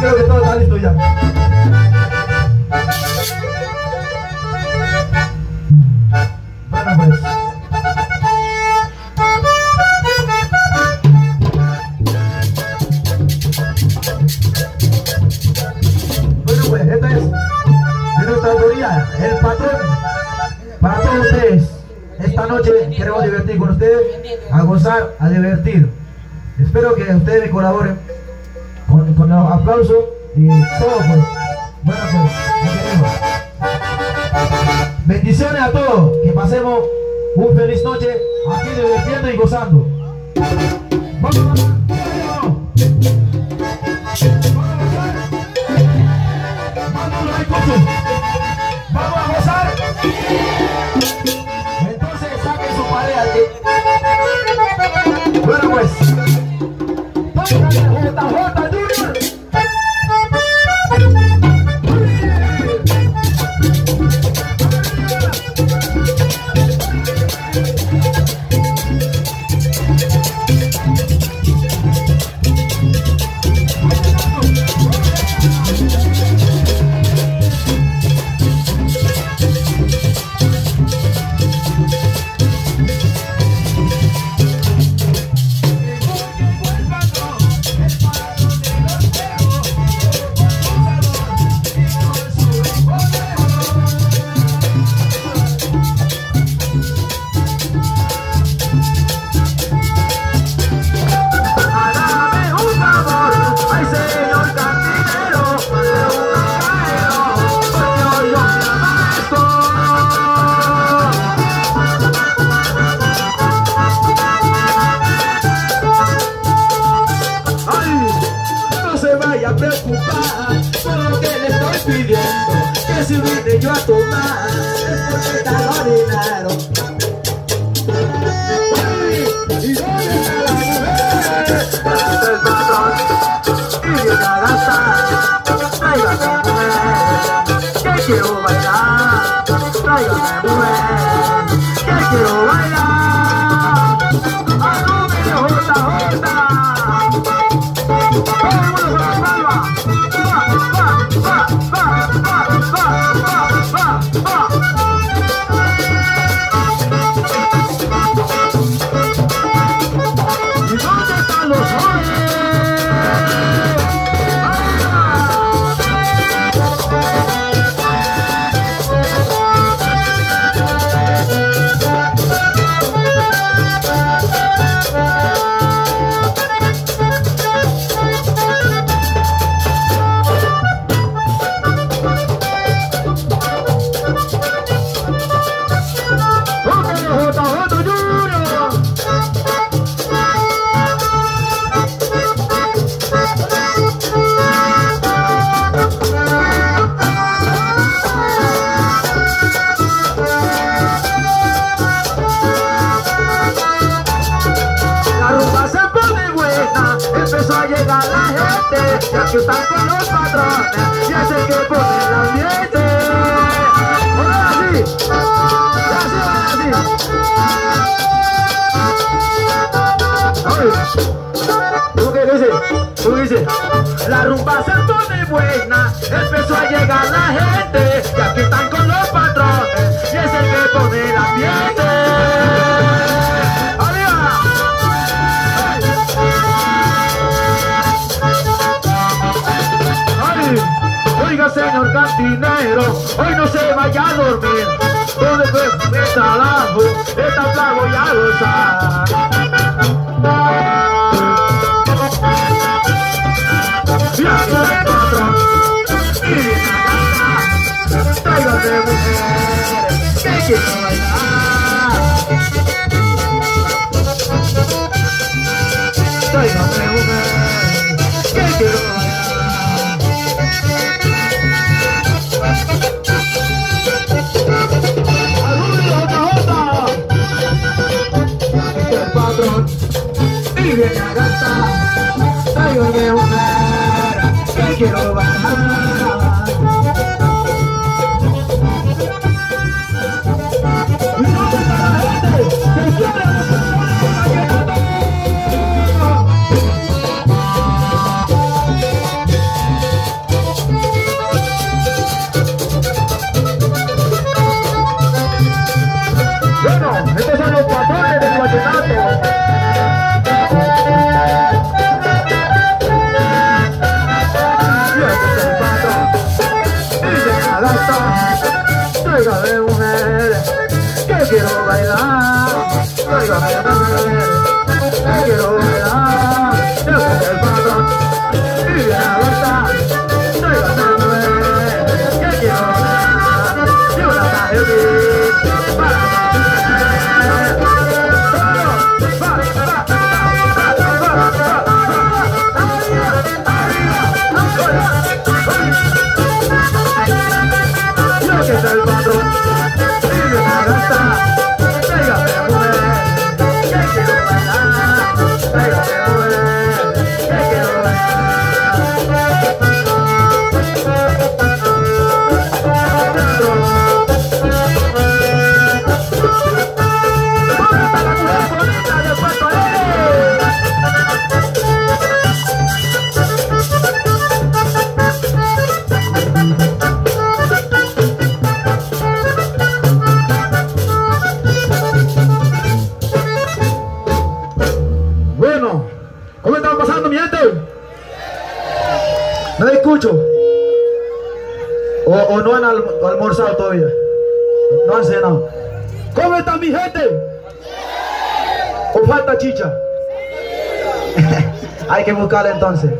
Creo que todo está listo ya. Bueno, pues. Esto es de nuestra autoría, el patrón. Para todos ustedes, esta noche queremos divertir con ustedes, a gozar, a divertir. Espero que ustedes me colaboren con los aplausos y todo, pues. Bueno, pues, nos queremos. Bendiciones a todos, que pasemos un feliz noche aquí divirtiendo y gozando. Vamos, vamos a gozar. Entonces saquen su pared. Bueno, pues, tócale JJ Junior. Si vine yo a tomar, es porque está ordinario. ¿Y dónde está la mujer? Este es el patrón y viene a gastar. Tráigame mujer, que quiero bailar. Tráigame mujer, que quiero bailar. ¡A no me jota, jota! ¡Todo el mundo con la palma! ¡Va, va, va, va! Que están con los patrones y es el que pone el ambiente. Ahora sí, ahora sí. ¿Tú qué dices? ¿Tú dices? La rumba se pone buena, empezó a llegar la gente. Y aquí están con los patrones y es el que pone el ambiente. Oiga, señor cantinero, hoy no se vaya a dormir. Todo después de trabajo, esta plaga voy a gozar. Y ahora el patrón, y la gana, tráigame mujer, que quiero bailar. Tráigame mujer, que quiero bailar. Y viene a gastar, tráigame mujer, que quiero bailar. Y no te tardes, que siempre nos vamos a llegar. Tráigame mujer, que quiero bailar. Tráigame mujer, que quiero bailar. Yo soy el patrón y viene a gozar. Tráigame mujer, que quiero bailar. Yo la traje aquí para bailar. El patrón sigue a gastar. Tráigame mujer, que quiero bailar. Tráigame mujer, que quiero bailar. ¿No escucho? ¿O no han almorzado todavía? ¿No han cenado? ¿Cómo está mi gente? ¿O falta chicha? Hay que buscarla entonces.